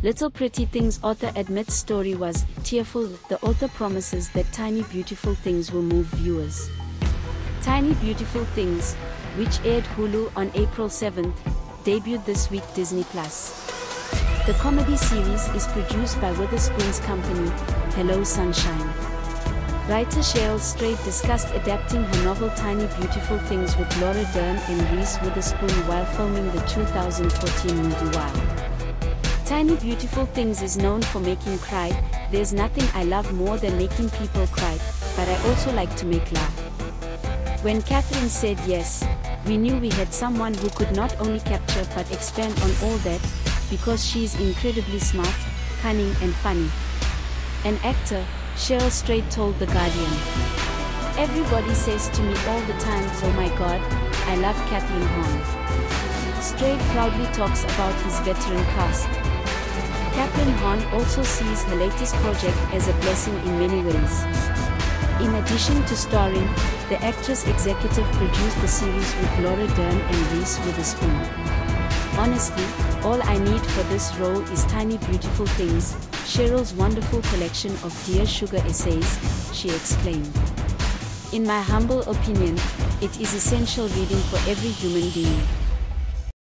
Little Pretty Things author admits story was tearful. The author promises that Tiny Beautiful Things will move viewers. Tiny Beautiful Things, which aired Hulu on April 7th, debuted this week Disney+. The comedy series is produced by Witherspoon's company, Hello Sunshine. Writer Cheryl Strayed discussed adapting her novel Tiny Beautiful Things with Laura Dern and Reese Witherspoon while filming the 2014 movie Wild. Tiny Beautiful Things is known for making cry. There's nothing I love more than making people cry, but I also like to make laugh. When Kathryn said yes, we knew we had someone who could not only capture but expand on all that, because she's incredibly smart, cunning and funny. An actor, Cheryl Strayed told The Guardian. Everybody says to me all the time, oh my god, I love Kathryn Hahn. Strayed proudly talks about his veteran cast. Kathryn Hahn also sees her latest project as a blessing in many ways. In addition to starring, the actress executive produced the series with Laura Dern and Reese Witherspoon. Honestly, all I need for this role is Tiny Beautiful Things, Cheryl's wonderful collection of Dear Sugar essays, she explained. In my humble opinion, it is essential reading for every human being.